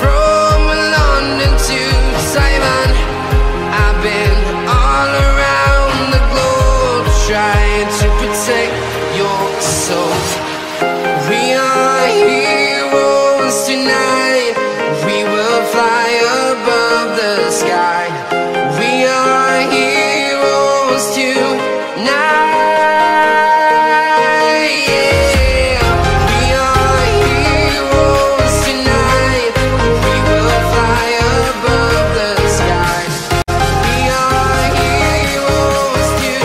from London to Taiwan. I've been all around the globe trying to protect your soul. We are heroes tonight. We will fly above the sky. We are heroes tonight. Yeah. We are heroes tonight. We will fly above the sky. We are heroes tonight. Yeah.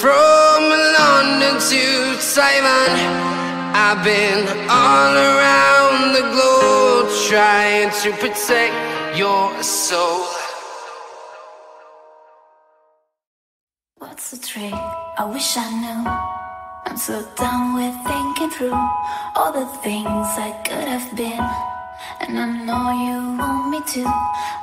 From London to Taiwan, I've been all around the globe trying to protect your soul. What's the trick? I wish I knew. I'm so done with thinking through all the things I could have been, and I know you want me to.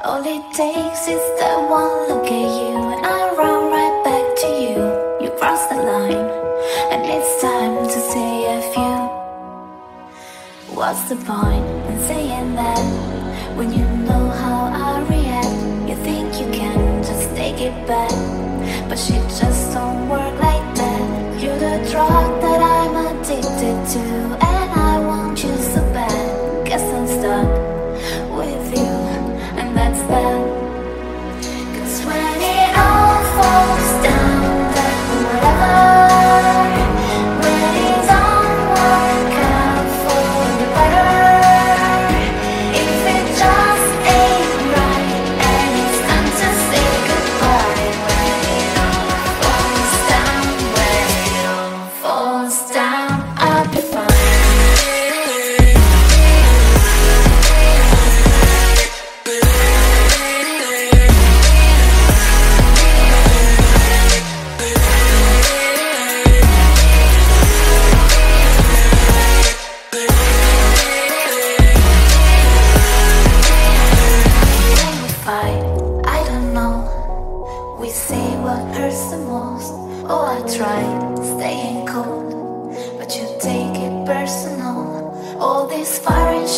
All it takes is that one look at you, and I run right back to you. You cross the line, and it's time to say a few. What's the point in saying that when you know how I react? You think you can just take it back, but shit just don't work like that. You're the drug that I'm addicted to, and I want you so bad. Guess I'm stuck with you, and that's that. 'Cause when it all falls down, that whatever, when it's all work out for the better, if it just ain't right, and it's time to say goodbye. When it all falls down, when it all falls down, I'll be fine.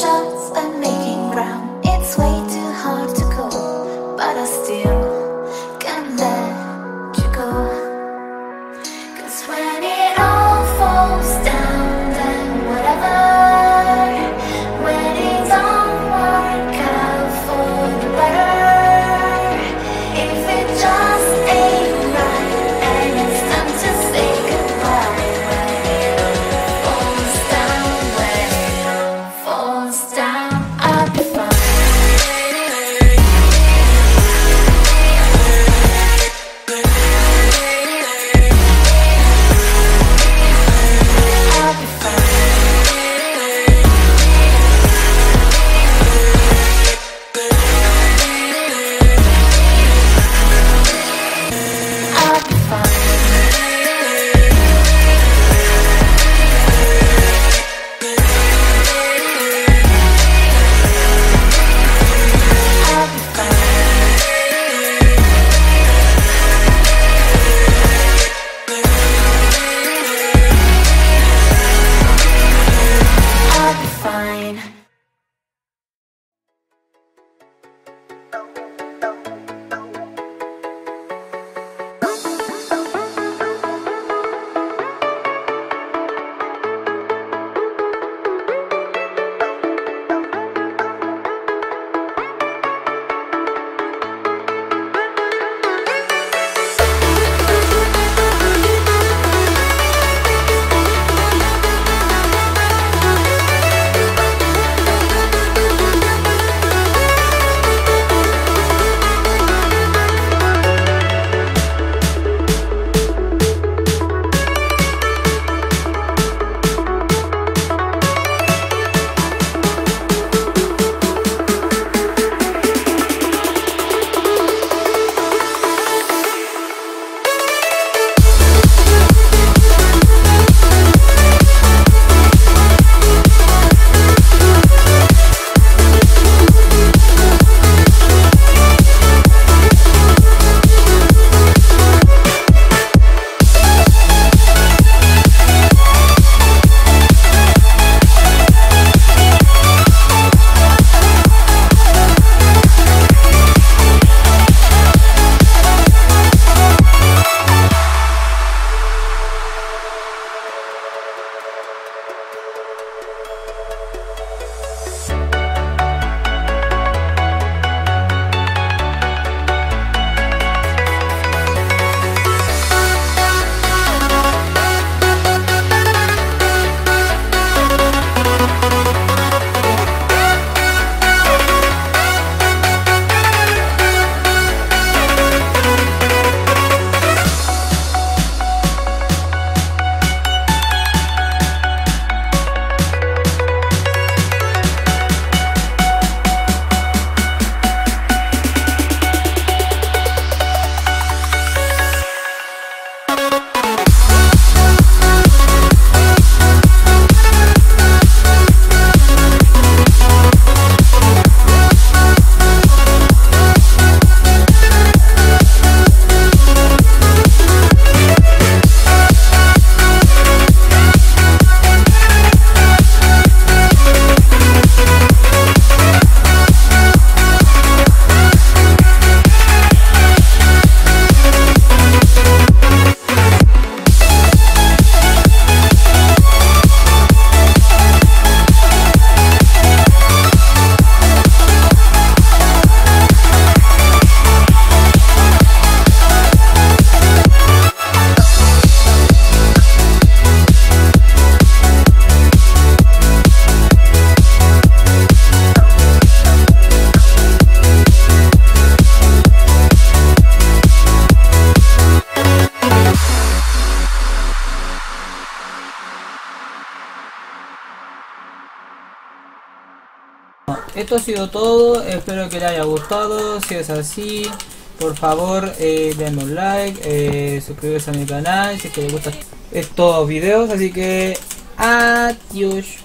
Shots I'm making ground, it's way too hard to go, but I still esto ha sido todo, espero que les haya gustado. Si es así, por favor denme un like, suscríbanse a mi canal si es que les gustan estos videos, así que adiós.